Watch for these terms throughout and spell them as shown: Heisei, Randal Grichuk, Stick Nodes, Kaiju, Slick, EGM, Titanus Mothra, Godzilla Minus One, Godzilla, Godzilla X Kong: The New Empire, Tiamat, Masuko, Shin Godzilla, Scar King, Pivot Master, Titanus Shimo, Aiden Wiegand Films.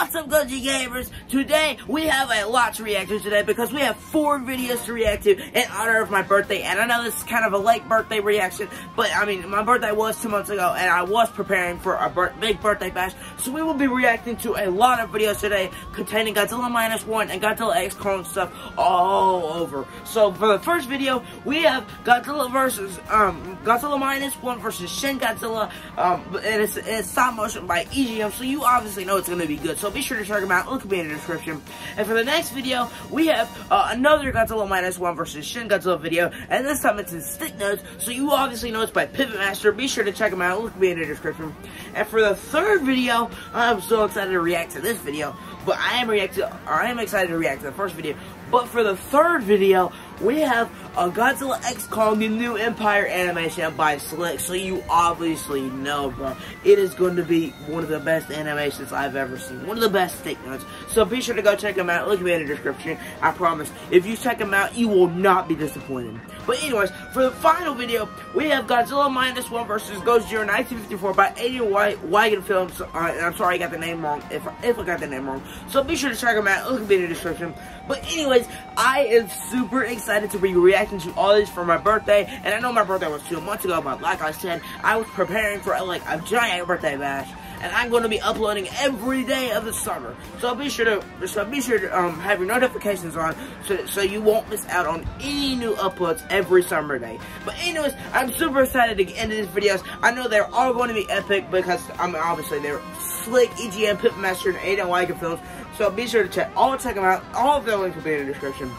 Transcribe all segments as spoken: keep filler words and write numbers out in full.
What's up, Godzilla gamers? Today we have a lot to react to today because we have four videos to react to in honor of my birthday. And I know this is kind of a late birthday reaction, but I mean, my birthday was two months ago and I was preparing for a bir big birthday bash. So we will be reacting to a lot of videos today containing Godzilla Minus One and Godzilla X Kong stuff all over. So for the first video, we have Godzilla versus um Godzilla Minus One versus Shin Godzilla, um, and it's, it's stop motion by E G M. So you obviously know it's gonna be good. So be sure to check them out. Look at me in the description. And for the next video, we have uh, another Godzilla Minus One versus Shin Godzilla video, and this time it's in Stick Notes. So you obviously know it's by Pivot Master. Be sure to check them out. Look at me in the description. And for the third video, I'm so excited to react to this video. But I am reacting. I am excited to react to the first video. But for the third video, we have a Godzilla X Kong: The New Empire animation by Slick. So you obviously know, bro, it is going to be one of the best animations I've ever seen. One of the best stick notes. So be sure to go check them out. Look at me in the description. I promise. If you check them out, you will not be disappointed. But anyways, for the final video, we have Godzilla Minus One versus Godzilla nineteen fifty-four by Aiden Wiegand Films. Uh, and I'm sorry I got the name wrong. If if I got the name wrong, so be sure to check them out. Look at me in the description. But anyways, I am super excited to be reacting to all this for my birthday. And I know my birthday was two months ago, but like I said, I was preparing for like a giant birthday bash. And I'm going to be uploading every day of the summer. So be sure to so be sure to um, have your notifications on so, so you won't miss out on any new uploads every summer day. But anyways, I'm super excited to get into these videos. I know they're all going to be epic because I mean, obviously they're Slick, E G M, Pivot Master, and Aiden Wiegand Films. So be sure to check all check them out. All of their links will be in the description.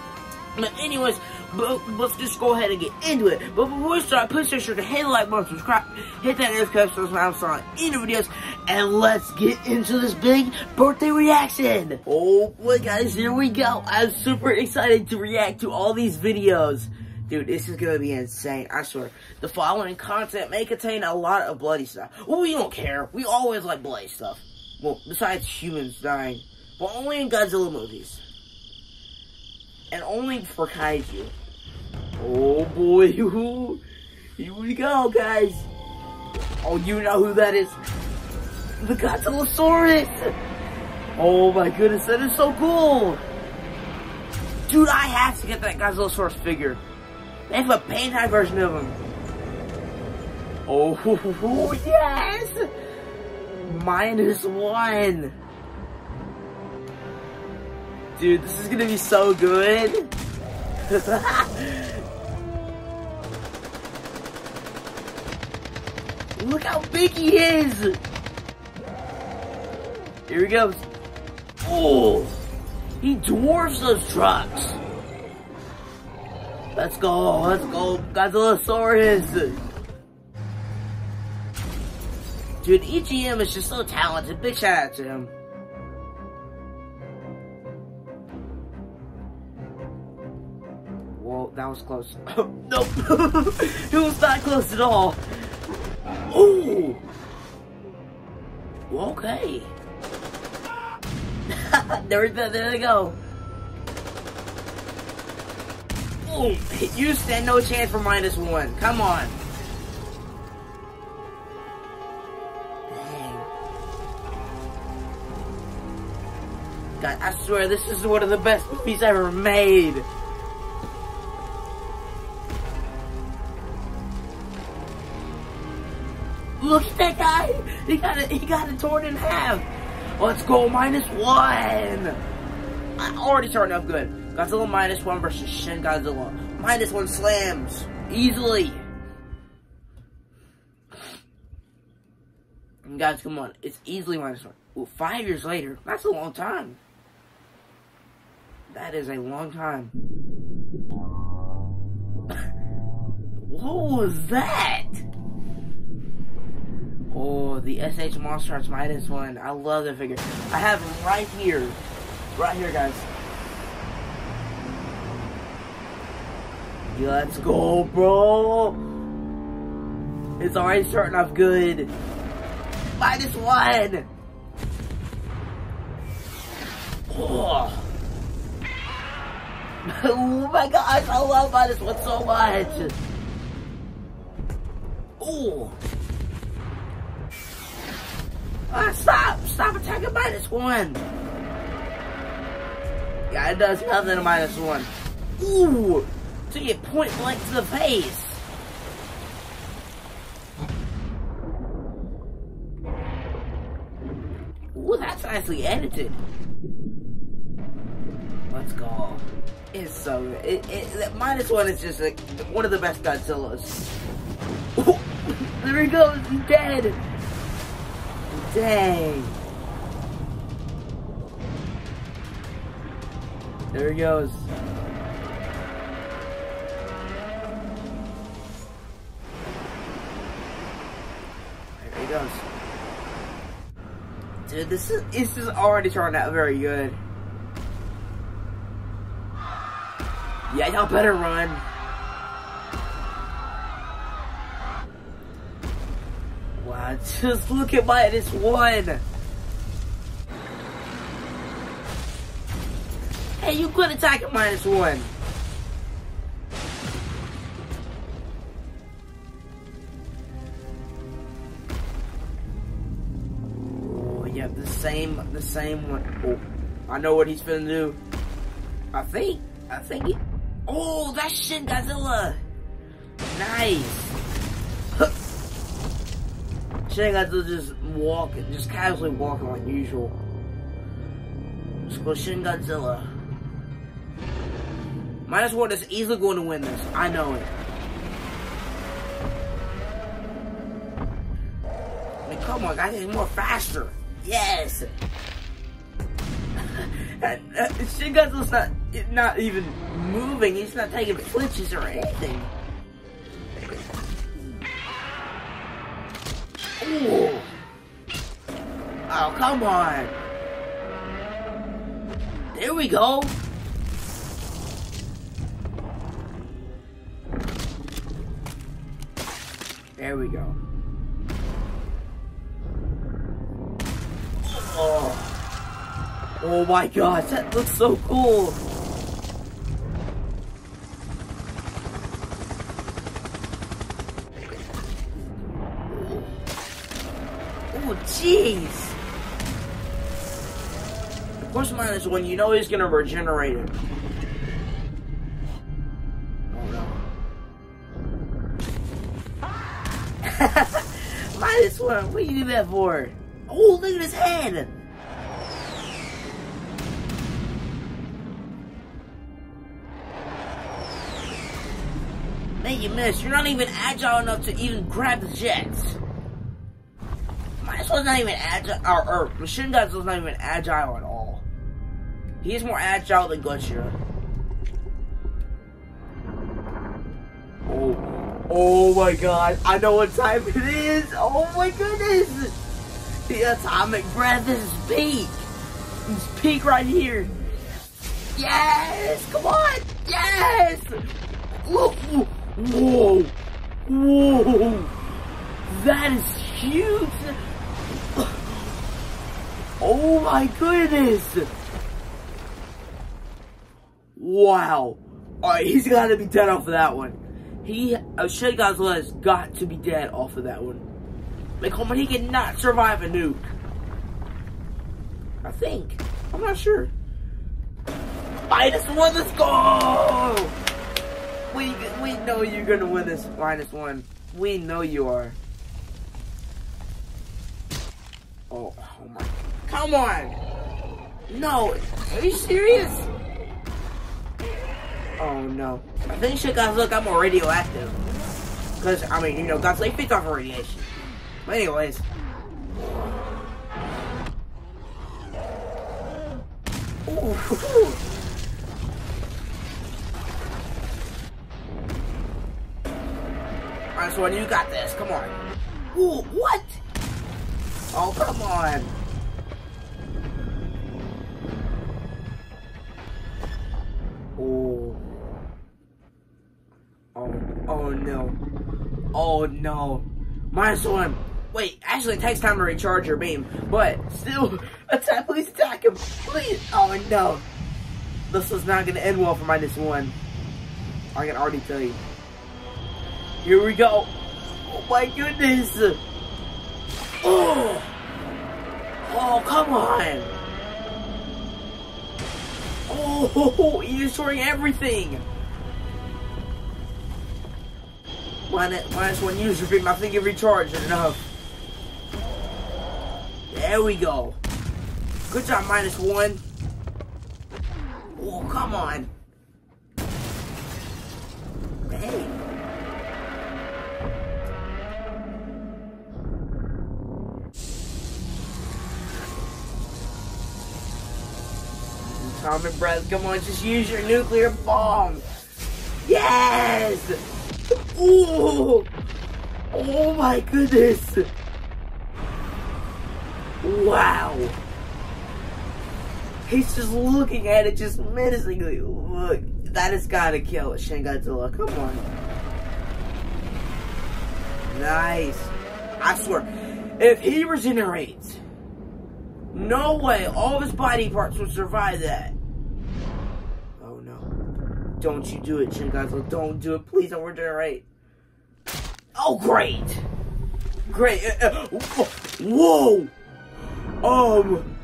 But anyways, but let's just go ahead and get into it. But before we start, please make sure to hit the like button, subscribe, hit that notification so I'm starting any videos, and let's get into this big birthday reaction. Oh boy, guys, here we go. I'm super excited to react to all these videos. Dude, this is gonna be insane, I swear. The following content may contain a lot of bloody stuff. Well, we don't care. We always like bloody stuff. Well, besides humans dying. But only in Godzilla movies. And only for kaiju. Oh boy, here we go, guys. Oh, you know who that is. The Godzillasaurus. Oh my goodness, that is so cool. Dude, I have to get that Godzillasaurus figure. They have a painted version of him. Oh, yes. Minus One. Dude, this is gonna be so good. Look how big he is. Here he goes. Oh, he dwarfs those trucks. Let's go, let's go, Godzillasaurus. Dude, E G M is just so talented. Big shout out to him. That was close. Nope. It was not close at all. Oh. Okay. there, there, there they go. Oh, you stand no chance for Minus One. Come on. Dang. God, I swear this is one of the best movies ever made. Look at that guy! He got it. He got it torn in half. Let's go, Minus One. I already started off good. Godzilla Minus One versus Shin Godzilla. Minus One slams easily. And guys, come on! It's easily Minus One. Ooh, five years later, that's a long time. That is a long time. What was that? Oh, the S H Monster Arts Minus One. I love that figure. I have him right here. Right here, guys. Let's go, bro. It's already starting off good. Minus One. Oh. Oh my gosh, I love Minus One so much. Oh. Ah, stop! stop attacking Minus One! Yeah, it does nothing to Minus One. Ooh! To get point blank to the face! Ooh, that's nicely edited. Let's go. It's so it, it, Minus One is just like one of the best Godzillas. Ooh, there he goes, he's dead! Dang. There he goes. There he goes. Dude, this is this is already turned out very good. Yeah, y'all better run. Wow, just look at Minus One. Hey, you could attack at Minus One. Oh, yeah, the same, the same one. Oh, I know what he's finna do. I think, I think he. Oh, that's Shin Godzilla! Nice! Shin Godzilla just walking, just casually walking like usual. Let's go Shin Godzilla. Minus One is easily going to win this, I know it. I mean, come on guys, he's more faster! Yes! Shin Godzilla's not, not even moving, he's not taking flinches or anything. Ooh. Oh, come on. There we go. There we go. Oh. Oh my gosh, that looks so cool! Oh jeez! Of course Minus One, you know he's gonna regenerate it. Oh no. Minus One, what do you do that for? Oh, look at his head! You missed. You're not even agile enough to even grab the jets. Minus One's not even agile. Or, or Shin Godzilla's not even agile at all. He's more agile than Godzilla. Oh, oh my God! I know what time it is. Oh my goodness! The atomic breath is his peak. His peak right here. Yes! Come on! Yes! Ooh, ooh. Whoa! Whoa! That is huge! Oh my goodness! Wow! Alright, he's gotta be dead off of that one. He, uh, Shin Godzilla has got to be dead off of that one. Like, come on, he cannot survive a nuke. I think. I'm not sure. Minus One, let's go! We, we know you're gonna win this, Minus One. We know you are. Oh, oh my. Come on! No! Are you serious? Oh no. I think Shin Godzilla got more radioactive. Because, I mean, you know, Godzilla feeds off radiation. But, anyways. Ooh. Minus One, you got this, come on. Ooh, what? Oh, come on. Ooh. Oh, oh no. Oh no. Minus One. Wait, actually it takes time to recharge your beam, but still, attack, please attack him, please. Oh no. This is not gonna end well for Minus One. I can already tell you. Here we go! Oh my goodness! Oh! Oh, come on! Oh, you're destroying everything! Minus one user beam, I think it recharged enough. There we go. Good job, Minus One. Oh, come on. Hey. Atomic breath, come on, just use your nuclear bomb. Yes! Ooh! Oh my goodness! Wow! He's just looking at it, just menacingly. Look, that has got to kill Shin Godzilla. Come on! Nice. I swear, if he regenerates, no way all of his body parts will survive that. Oh no! Don't you do it, Shin Godzilla? Don't do it, please. Don't regenerate. Oh great! Great! Uh, uh, whoa! Um,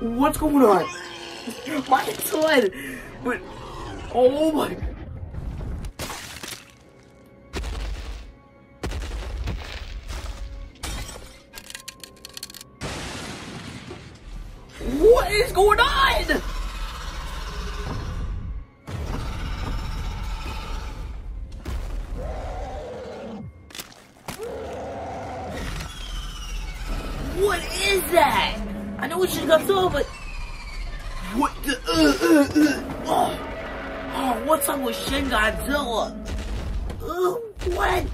what's going on? My son, but oh my! What is going on? That? I know we should have got sold, but what the? Uh, uh, uh, oh. Oh, what's up with Shin Godzilla? Uh, what?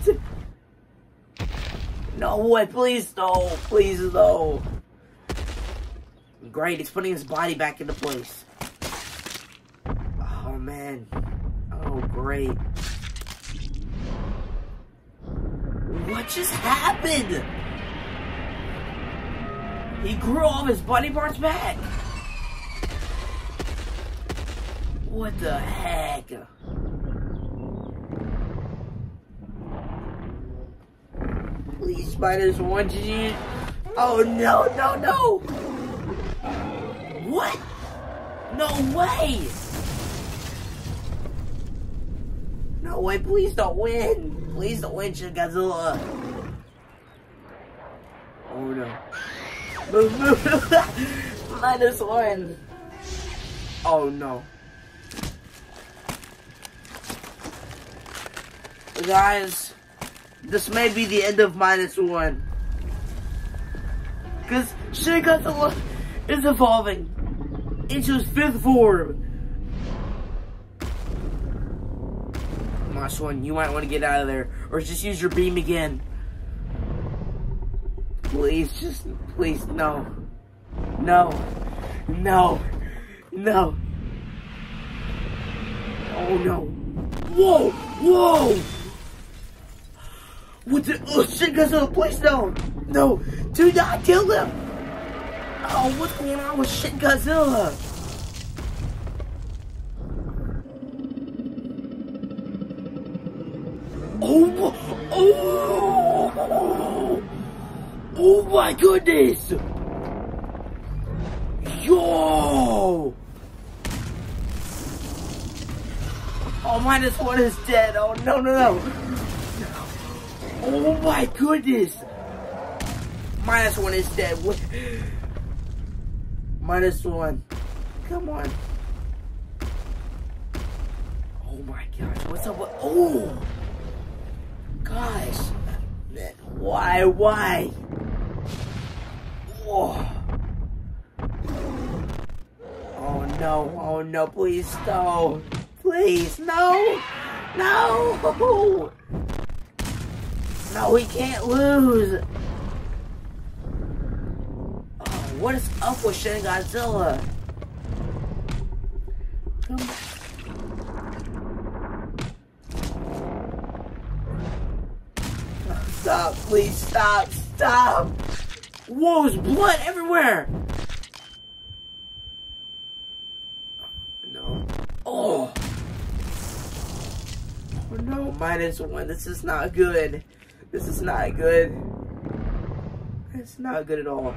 No way! Please no! Please no! Great, it's putting his body back into place. Oh man! Oh great! What just happened? He grew all of his body parts back! What the heck? Please, Spiders, one G. Oh no, no, no! What? No way! No way, please don't win! Please don't win, Shin Godzilla! Oh no. Move, move. Minus One. Oh no. Guys, this may be the end of Minus One. Because Shin Godzilla is evolving into his fifth form. Minus One, you might want to get out of there. Or just use your beam again. Please, just, please, no. No. No. No. Oh, no. Whoa! Whoa! What the? Oh, Shin Godzilla, please, no. No. Do not kill him. Oh, what's going on with Shin Godzilla? Oh, oh, oh. Oh my goodness! Yo! Oh, Minus One is dead. Oh, no, no, no. Oh my goodness! Minus One is dead. What? Minus One. Come on. Oh my gosh. What's up with. Oh! Gosh. Why? Why? Oh. Oh no, oh no, please no. Please, no. No. No, we can't lose. Oh, what is up with Shin Godzilla? Come on. Stop, please, stop, stop. Whoa, there's blood everywhere! No. Oh! Oh no, Minus One, this is not good. This is not good. It's not good at all.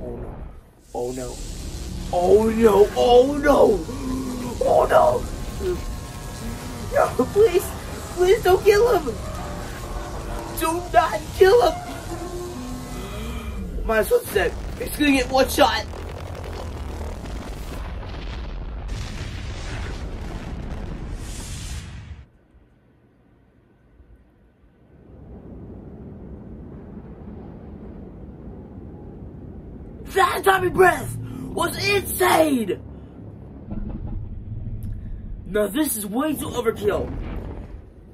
Oh no. Oh no. Oh no. Oh no. Oh no. No, please. Please don't kill him. Do not kill him. Minus one step. It's gonna get one shot. That Tommy breath was insane. Now this is way too overkill.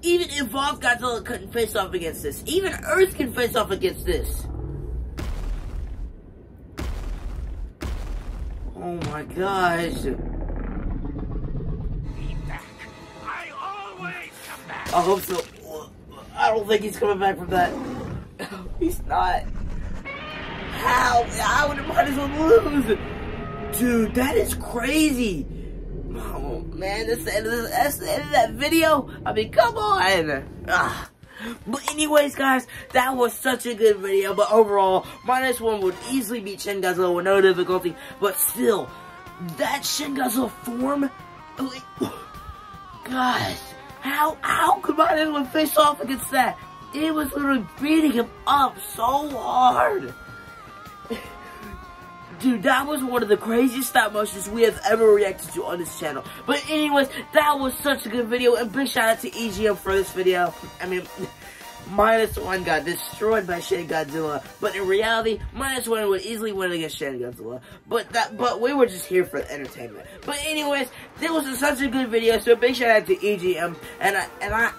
Even Evolved Godzilla couldn't face off against this. Even Earth can face off against this. Oh my gosh. Be back. I always come back. I hope so. I don't think he's coming back from that. He's not. How? I would have might as well lose. Dude, that is crazy. Oh man, that's the end of, this, that's the end of that video. I mean, come on. Ugh. But anyways, guys, that was such a good video. But overall, Minus One would easily beat Shin Godzilla with no difficulty. But still, that Shin Godzilla form, gosh, how how could Minus One face off against that? It was literally beating him up so hard. Dude, that was one of the craziest stop motions we have ever reacted to on this channel. But anyways, that was such a good video. And big shout out to E G M for this video. I mean, Minus One got destroyed by Shin Godzilla. But in reality, Minus One would easily win against Shin Godzilla. But that, but we were just here for the entertainment. But anyways, this was such a good video. So big shout out to E G M. And I, and I,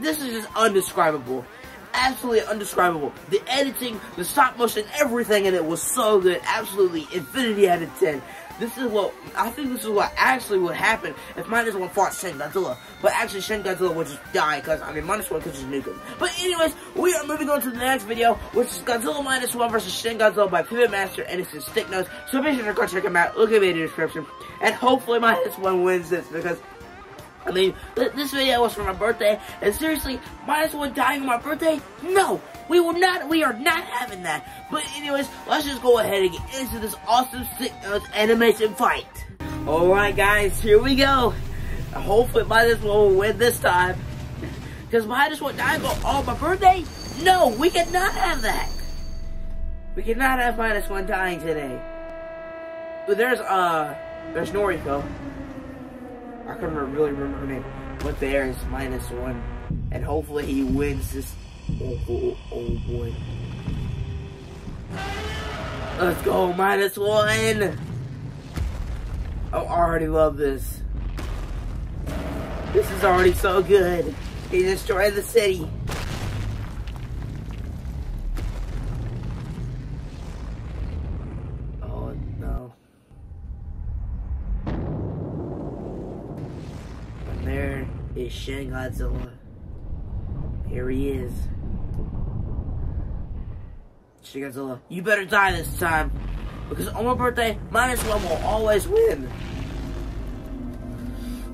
this is just indescribable. Absolutely indescribable. The editing, the stop motion, everything in it was so good. Absolutely infinity out of ten. This is what, I think this is what actually would happen if Minus One fought Shin Godzilla. But actually Shin Godzilla would just die because, I mean, Minus One could just nuke him. But anyways, we are moving on to the next video, which is Godzilla Minus One versus Shin Godzilla by Pivot Master, and it's in Stick Notes. So be sure to go check him out. Look at me in the description. And hopefully Minus One wins this because, I mean, this video was for my birthday, and seriously, Minus One dying on my birthday? No! We will not, we are not having that. But anyways, let's just go ahead and get into this awesome Stick Notes animation fight. Alright guys, here we go. Hopefully Minus One will win this time. Because Minus One dying on my birthday? No, we cannot have that. We cannot have Minus One dying today. But there's, uh, there's Noriko. I couldn't really remember her name, but there is Minus One, and hopefully he wins this. Oh, oh, oh boy. Let's go, Minus One! I already love this. This is already so good. He destroyed the city. Is Shin Godzilla. Here he is. Shin Godzilla, you better die this time. Because on my birthday, Minus One will always win.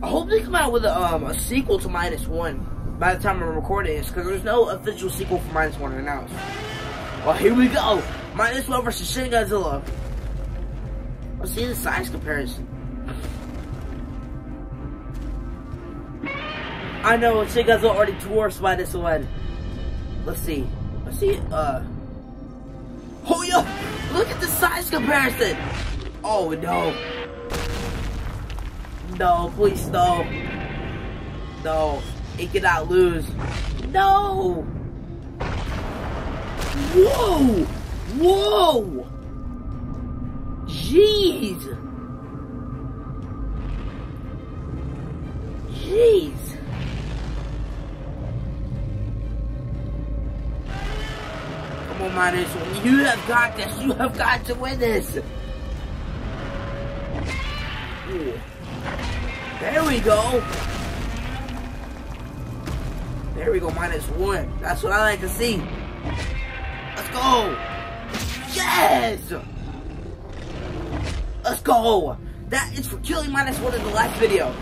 I hope they come out with a, um, a sequel to Minus One by the time I'm recording this, because there's no official sequel for Minus One announced. Well, here we go. Minus One versus Shin Godzilla. Let's see the size comparison. I know Shin Godzilla already dwarfs by this one. Let's see. Let's see. Uh. Oh yeah! Look at the size comparison. Oh no. No, please no. No, it cannot lose. No. Whoa! Whoa! Jeez. Jeez. Minus One, you have got this. You have got to win this. Ooh. There we go. There we go, Minus One. That's what I like to see. Let's go. Yes. Let's go. That is for killing Minus One in the last video.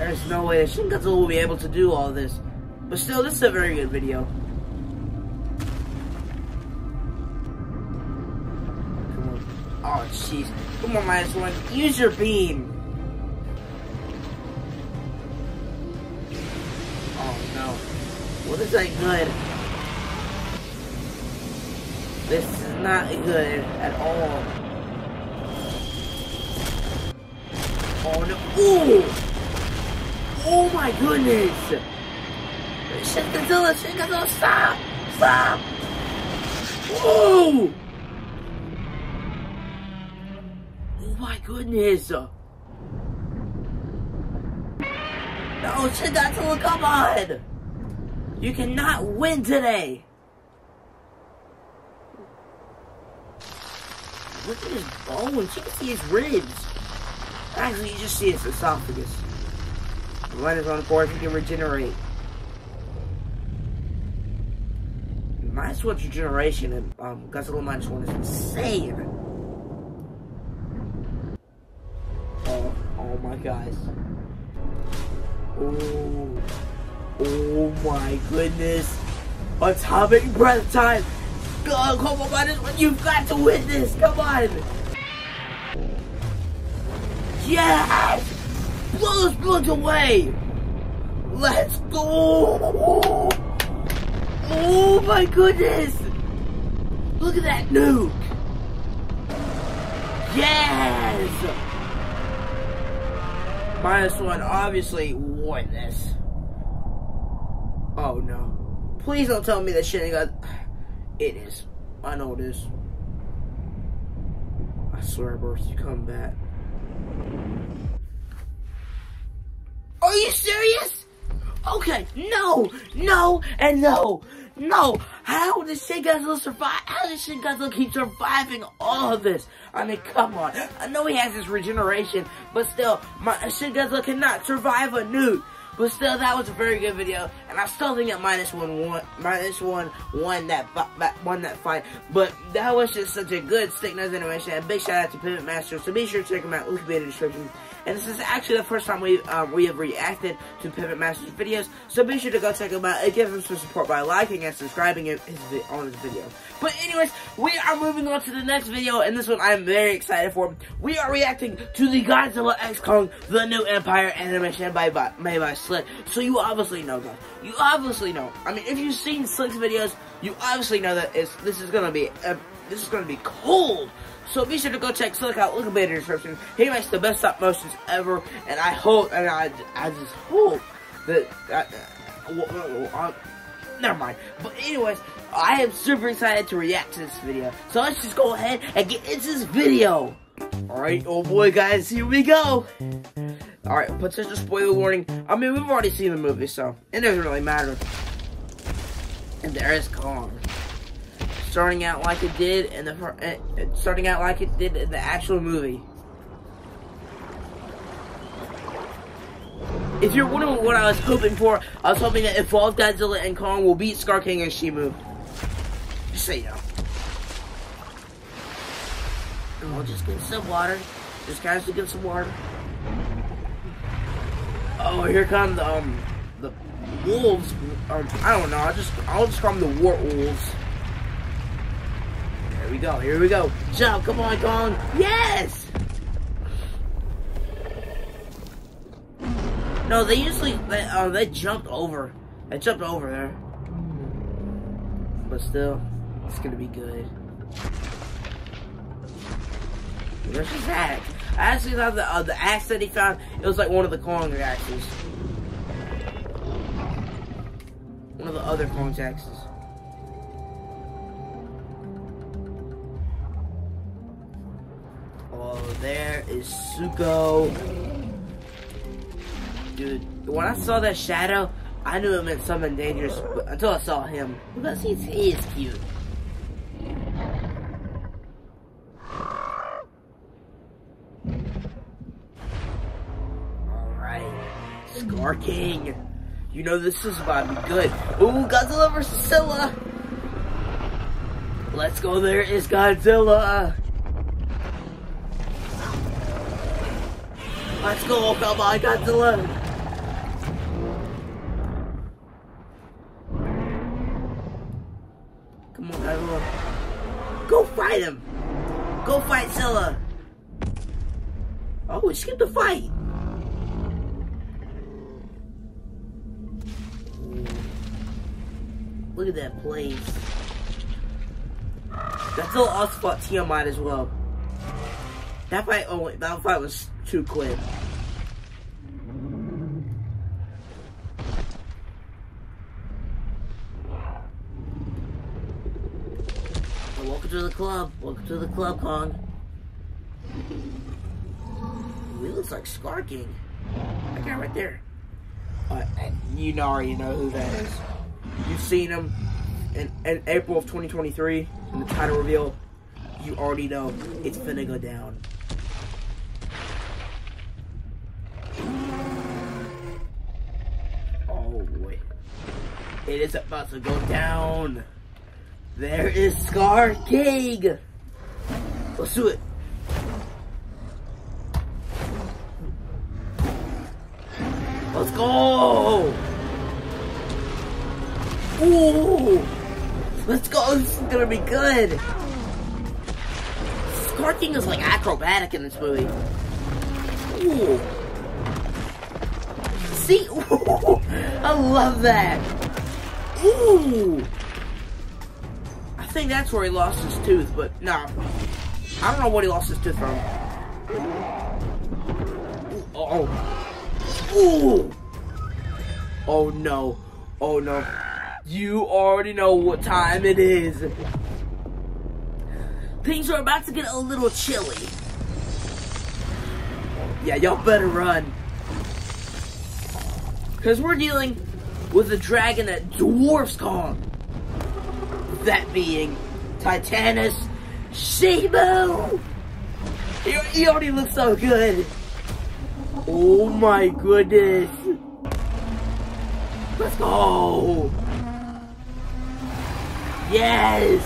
there's no way that Shin Godzilla will be able to do all this. But still, this is a very good video. Come on. Oh, jeez. Come on, Minus One. Use your beam. Oh, no. What is that good? This is not good at all. Oh no! Ooh! Oh my goodness! Shin Godzilla! Shin Godzilla! Stop! Stop! Whoa! Oh my goodness! No, Shin Godzilla, come on! You cannot win today! Look at his bones. You can see his ribs. Actually, you just see his esophagus. Minus One, of course, he can regenerate. Minus One's regeneration in um, Godzilla Minus One is insane. Oh, oh my gosh. Oh, oh my goodness. Atomic breath time. Oh, come on, Minus One, you've got to win this, come on! Yes! Blow those balloons away! Let's go! Oh my goodness! Look at that nuke! Yes! Minus One obviously won this. Oh no. Please don't tell me that Shin got... It is. I know it is. I swear, Burst, you come back. Are you serious? Okay, no, no, and no, no. How does Shin Godzilla survive? How does Shin Godzilla keep surviving all of this? I mean, come on. I know he has his regeneration, but still, my Shin Godzilla cannot survive a nuke. But still, that was a very good video, and I still think that Minus One won, Minus One won that, won that fight. But that was just such a good Slick Nose animation, and big shout out to Pivot Master, so be sure to check him out, link will be in the description. And this is actually the first time we, um, we have reacted to Pivot Master's videos, so be sure to go check him out, and give him some support by liking and subscribing his, his, on his video. But anyways, we are moving on to the next video, and this one I'm very excited for. We are reacting to the Godzilla X Kong, The New Empire animation by, by, made by Slick. So you obviously know, guys. You obviously know. I mean, if you've seen Slick's videos, you obviously know that it's, this is gonna be uh, this is gonna be cold. So be sure to go check Slick out. Look at the description. He makes the best stop motions ever, and I hope, and I, I just hope that. I, I, I, Never mind. But anyways, I am super excited to react to this video. So let's just go ahead and get into this video. Alright, oh boy guys, here we go. Alright, but just a spoiler warning. I mean, we've already seen the movie, so it doesn't really matter. And there is Kong. Starting out like it did in the uh, starting out like it did in the actual movie. If you're wondering what I was hoping for, I was hoping that Evolved Godzilla and Kong will beat Scar King and Shimo. Just so you know. And we'll just get some water. Just guys to get some water. Oh, here come the um the wolves. Or, I don't know. I just I'll just call them the war wolves. There we go. Here we go. Jump! Come on, Kong! Yes! No, they usually, they, uh, they jumped over. They jumped over there. But still, it's gonna be good. Where's his axe? I actually thought the, uh, the axe that he found, it was like one of the Kong axes. One of the other Kong's axes. Oh, there is Suko. Dude, when I saw that shadow, I knew it meant something dangerous, but until I saw him. Because he's, he is cute. Alright. Scar King. You know this is about to be good. Ooh, Godzilla versus Godzilla. Let's go, there is Godzilla. Let's go, come on, Godzilla. fight him. Go fight Zilla. Oh, we skipped the fight. Look at that place. Godzilla also fought Tiamat as well. That fight, oh wait, that fight was too quick. Welcome to the club. Welcome to the club, Kong. Ooh, he looks like Scar King. That guy right there. Uh, you know, already know who that is. You've seen him in, in April of twenty twenty-three in the title reveal. You already know it's finna go down. Oh boy. It is about to go down. There is Scar King! Let's do it! Let's go! Ooh! Let's go! This is gonna be good! Scar King is like acrobatic in this movie. Ooh! See? Ooh! I love that! Ooh! I think that's where he lost his tooth, but nah. I don't know what he lost his tooth from. Ooh, oh. Ooh. Oh no. Oh no. You already know what time it is. Things are about to get a little chilly. Yeah, y'all better run. Because we're dealing with a dragon that dwarfs Kong. That being Titanus Shimo! He, he already looks so good! Oh my goodness! Let's go! Yes!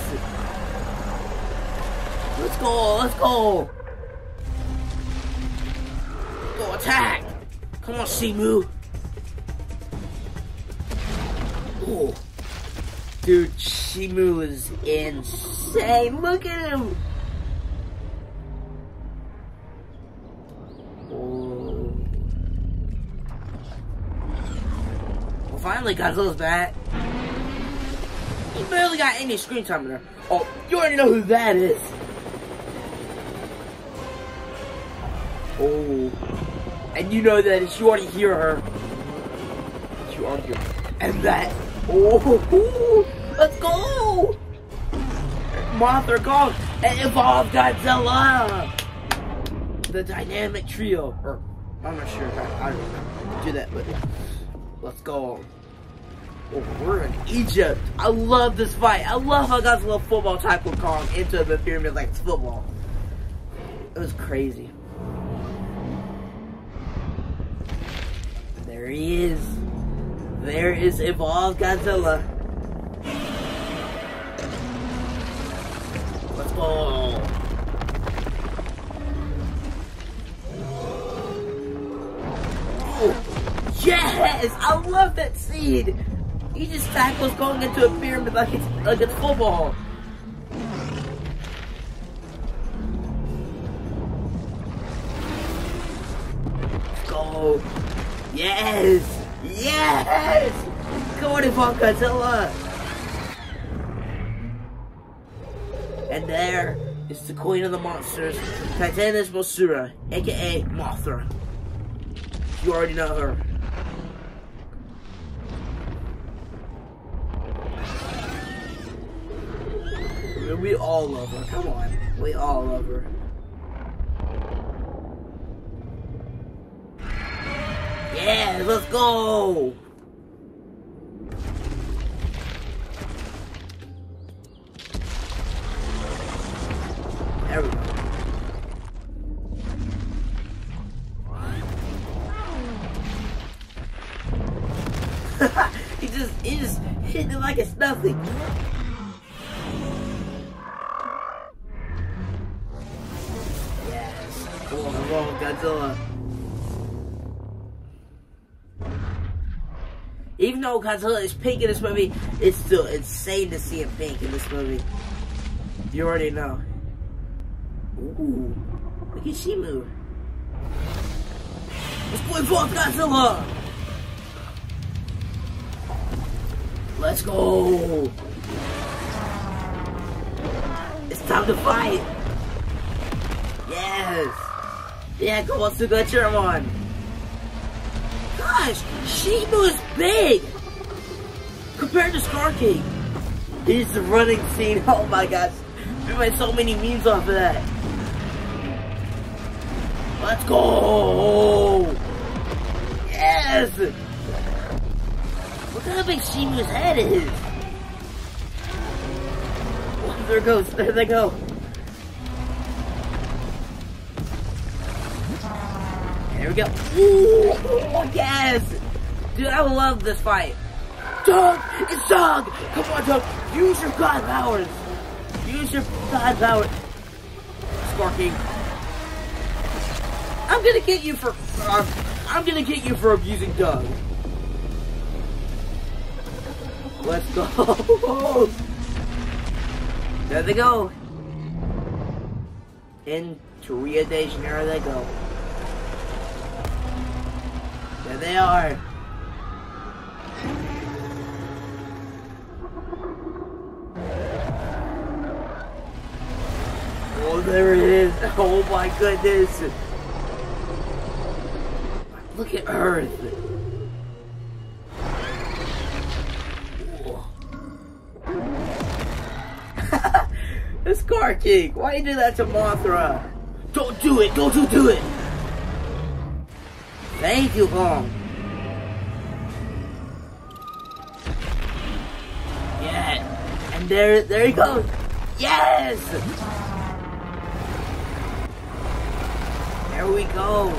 Let's go! Let's go! Go attack! Come on, Shimo! Oh! Dude, Shimo is insane. Look at him. Oh. Well, finally, Godzilla's back. He barely got any screen time in there. Oh, you already know who that is. Oh. And you know that is. You already hear her. You already hear her. And that. Oh, let's go! Mothra, Kong, and Evolve Godzilla! The dynamic trio. Or, I'm not sure if I, I don't do that, but let's go. Oh, we're in Egypt. I love this fight. I love how Godzilla football tackled Kong into the pyramid like it's football. It was crazy. There he is. There is Evolved Godzilla. Let's go. Oh, yes! I love that seed! He just tackles going into a pyramid like it's like it's football. Let's go. Yes! Yes! Go on, Evolve Godzilla! And there is the queen of the monsters, Titanus Mothra, aka Mothra. You already know her. I mean, we all love her, come on. We all love her. Yeah, let's go! There we go. he just, he just hit it like it's nothing. Yes, come on, come on, Godzilla. Even though Godzilla is pink in this movie, it's still insane to see him pink in this movie. You already know. Ooh, look at Shimo. Let's play for Godzilla! Let's go! It's time to fight! Yes! Yeah, go on, Suga, cheer him on! Gosh! Shimo is big! Compared to Scar King! He's the running scene, oh my gosh! We made so many memes off of that! Let's go! Yes! Look how big Shimo's head is! Oh, there goes, there they go! There we go! Ooh, yes! Dude, I love this fight! Doug! It's Doug! Come on, Doug! Use your god powers! Use your god powers! Scar King! I'm gonna get you for uh, I'm gonna get you for abusing Doug. Let's go. There they go. Into Rio de Janeiro they go. There they are. Oh, there it is. Oh my goodness. Look at Earth! The Scar King! Why you do that to Mothra? Don't do it! Don't you do it! Thank you, Kong! Yeah! And there, there he goes! Yes! There we go!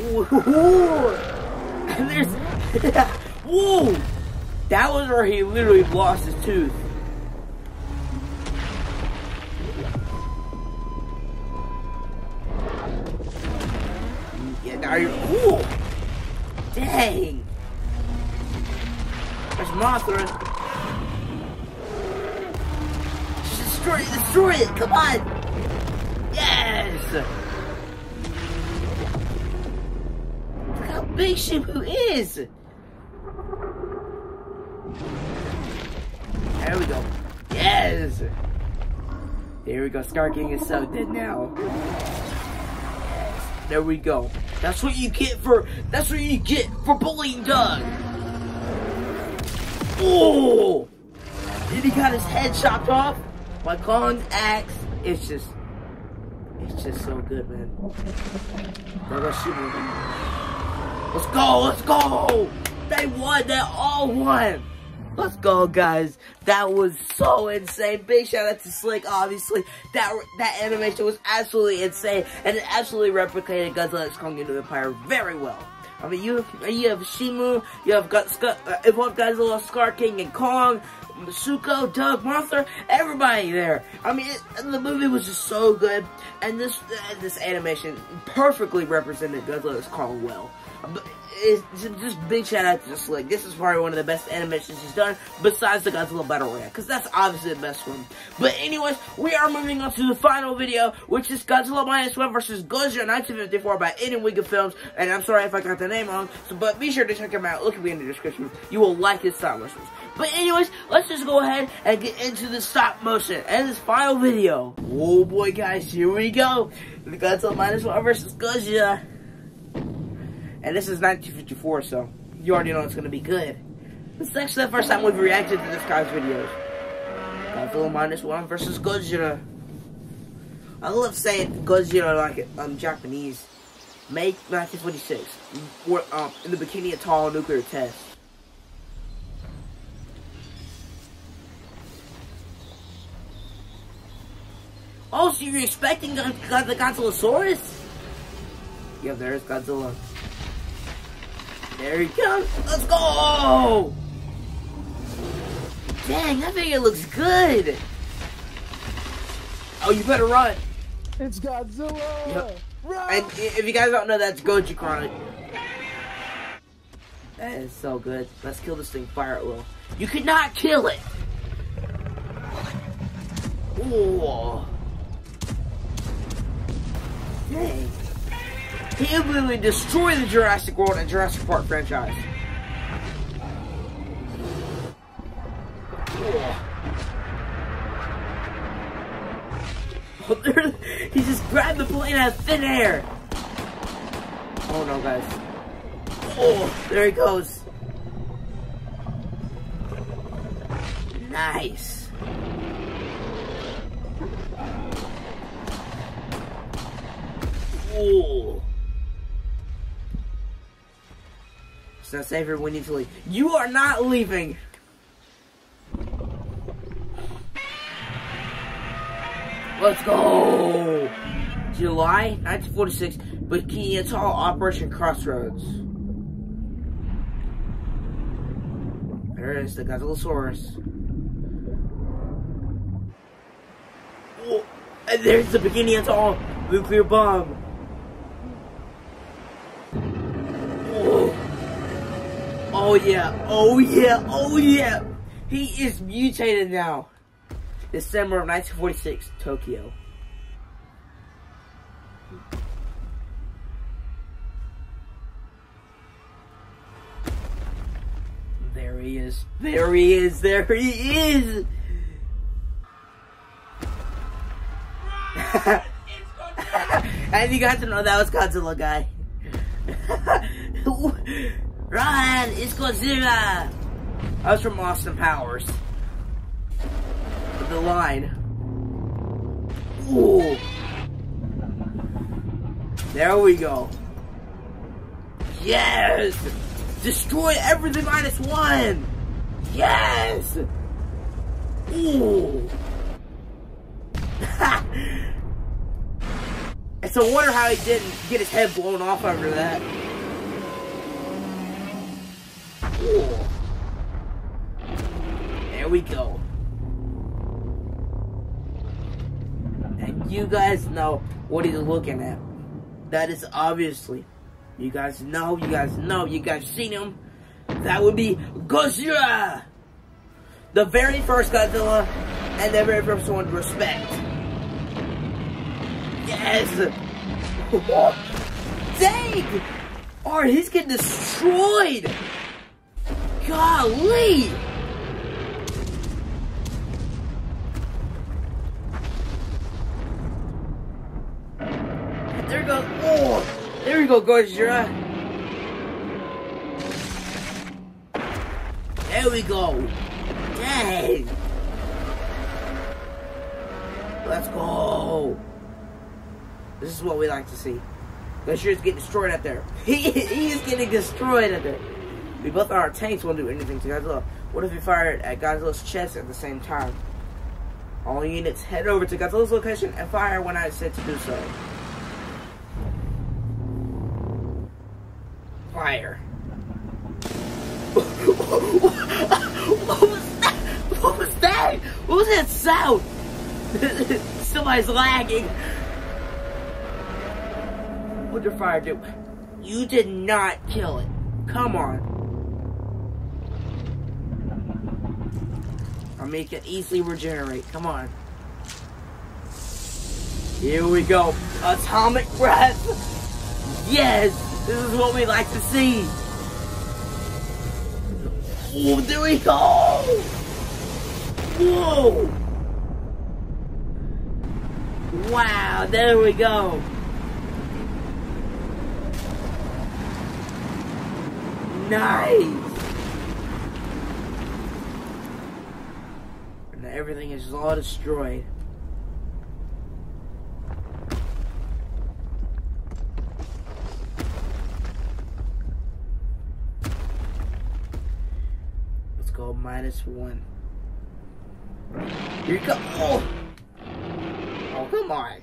And there's whoa! That was where he literally lost his tooth. Yeah, now you're ooh! Dang! There's Mothra. Just destroy it, destroy it! Come on! Yes! Big Shimo is. There we go. Yes. There we go. Scar King is so dead now. Yes. There we go. That's what you get for. That's what you get for bullying Doug. Oh! Then he got his head chopped off by Kong's axe. It's just. It's just so good, man. There goes Shimo. Let's go, let's go! They won, they all won! Let's go, guys. That was so insane. Big shout out to Slick, obviously. That that animation was absolutely insane, and it absolutely replicated Godzilla X Kong: The New Empire very well. I mean, you have, you have Shimo, you have got Scar, uh, Godzilla, Scar King, and Kong, Masuko, Doug, Mothra, everybody there. I mean, it, the movie was just so good, and this uh, this animation perfectly represented Godzilla X Kong well. But it's just big shout out to Slick. This is probably one of the best animations he's done, besides the Godzilla Battle Royale, because that's obviously the best one. But anyways, we are moving on to the final video, which is Godzilla Minus One versus Godzilla nineteen fifty-four by Aiden Wiegand Films. And I'm sorry if I got the name wrong, so, but be sure to check him out. Look at me in the description. You will like his stop motions. But anyways, let's just go ahead and get into the stop motion and this final video. Oh boy, guys, here we go. The Godzilla Minus One versus Godzilla. And this is nineteen fifty-four, so you already know it's gonna be good. This is actually the first time we've reacted to this guy's videos. Godzilla Minus One versus Godzilla. I love saying Godzilla like it um, Japanese. May nineteen forty-six, or, um, in the Bikini Atoll nuclear test. Oh, so you're expecting the, the Godzillasaurus? Yeah, there's Godzilla. There he comes! Let's go! Dang, that figure looks good! Oh, you better run! It's Godzilla! Yep. Run. And if you guys don't know, that's Goji Chronic. That is so good. Let's kill this thing, fire at will. You could not kill it! Ooh. Dang. He literally destroyed the Jurassic World and Jurassic Park franchise. Oh, he just grabbed the plane out of thin air. Oh no, guys. Oh, there he goes. Nice. Oh. It's not safe here. We need to leave. You are not leaving. Let's go! July nineteen forty-six, Bikini Atoll, Operation Crossroads. There it is, the Godzillasaurus. Oh, and there's the Bikini Atoll nuclear bomb. Oh. Oh yeah, oh yeah, oh yeah! He is mutated now. December of nineteen forty-six, Tokyo. There he is. There he is. There he is. And you got to know that was Godzilla, guy. Ryan, it's Godzilla. I was from Austin Powers. The line. Ooh. There we go. Yes! Destroy everything minus one! Yes! Ooh. It's a wonder how he didn't get his head blown off after that. Ooh. There we go. You guys know what he's looking at. That is obviously. You guys know, you guys know, you guys seen him. That would be Godzilla! The very first Godzilla and the very first one to respect. Yes! Dang! Oh, he's getting destroyed! Golly! There we go. Oh, there we go, Godzilla. There we go. Dang. Let's go. This is what we like to see. Godzilla's getting destroyed out there. He, he is getting destroyed out there. We both are. Our tanks won't do anything to Godzilla. What if we fired at Godzilla's chest at the same time? All units head over to Godzilla's location and fire when I said to do so. Fire. What was that? What was that? What was that sound? Somebody's lagging. What did fire do? You did not kill it. Come on. I mean, it can easily regenerate. Come on. Here we go. Atomic breath. Yes. This is what we like to see. Oh, there we go! Whoa! Wow, there we go. Nice! And everything is all destroyed. Minus one. Here you go. Oh, oh come on.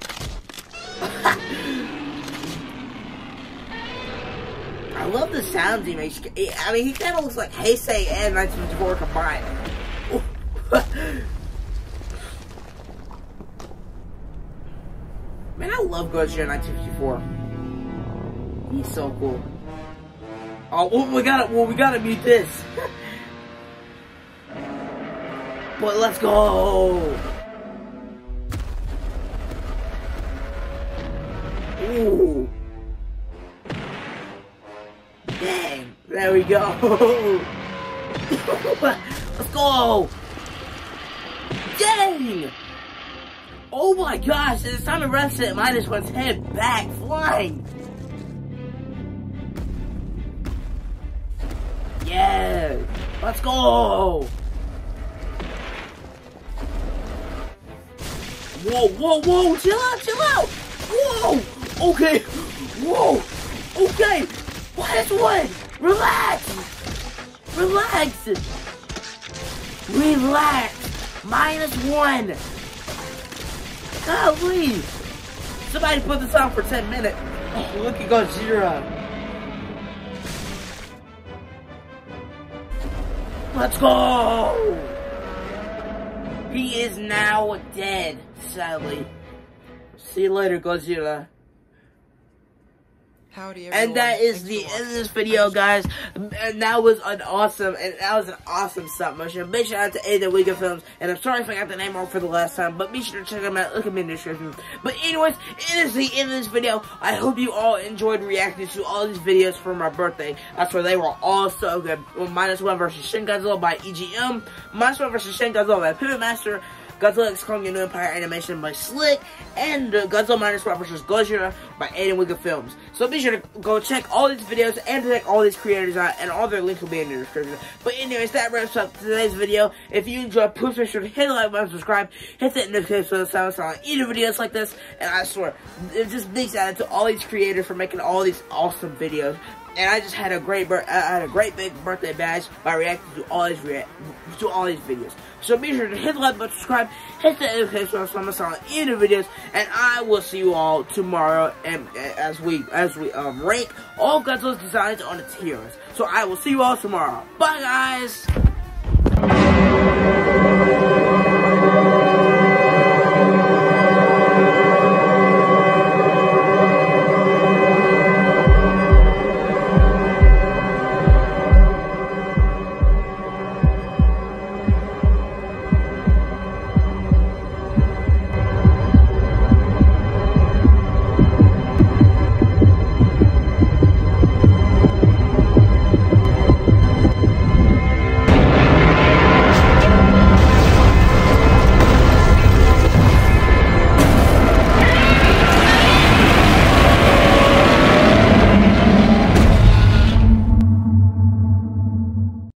I love the sounds he makes. I mean, he kind of looks like Heisei and nineteen fifty-four combined. Man, I love Godzilla nineteen fifty-four. He's so cool. Oh, well, we gotta, well, we gotta mute this. But let's go! Ooh. Bang! There we go! Let's go! Dang! Oh my gosh, it's time to rest it. Minus One's head back, flying! Yeah! Let's go! Whoa, whoa, whoa! Chill out, chill out! Whoa! Okay! Whoa! Okay! Minus One! Relax! Relax! Relax! Minus One! Golly! Somebody put this on for ten minutes. Oh, look at Godzilla. Let's go! He is now dead, sadly. See you later, Godzilla. Howdy, everyone. And that is the end of this video, guys. And that was an awesome, and that was an awesome stop motion. Big shout out to Aiden Wiegand Films, and I'm sorry if I got the name wrong for the last time, but be sure to check them out. Look at me in the description. But anyways, it is the end of this video. I hope you all enjoyed reacting to all these videos for my birthday. I swear they were all so good. Well, Minus One versus Shin Godzilla by E G M, Minus One versus Shin Godzilla by Pivot Master, Godzilla X Kong: The New Empire animation by Slick, and uh, Godzilla Minus One versus. Godzilla by Aiden Wiegand Films. So be sure to go check all these videos and check all these creators out, and all their links will be in the description. But anyways, that wraps up today's video. If you enjoyed, please make sure to hit the like button, subscribe, hit that notification bell so I don't eat videos like this. And I swear, it's just big shout out to all these creators for making all these awesome videos. And I just had a great, I had a great big birthday bash by reacting to all these rea to all these videos. So be sure to hit the like button, subscribe, hit the notification bell so I'm not in the videos. And I will see you all tomorrow, and as we as we um, rank all Godzilla's designs on its heroes. So I will see you all tomorrow. Bye, guys.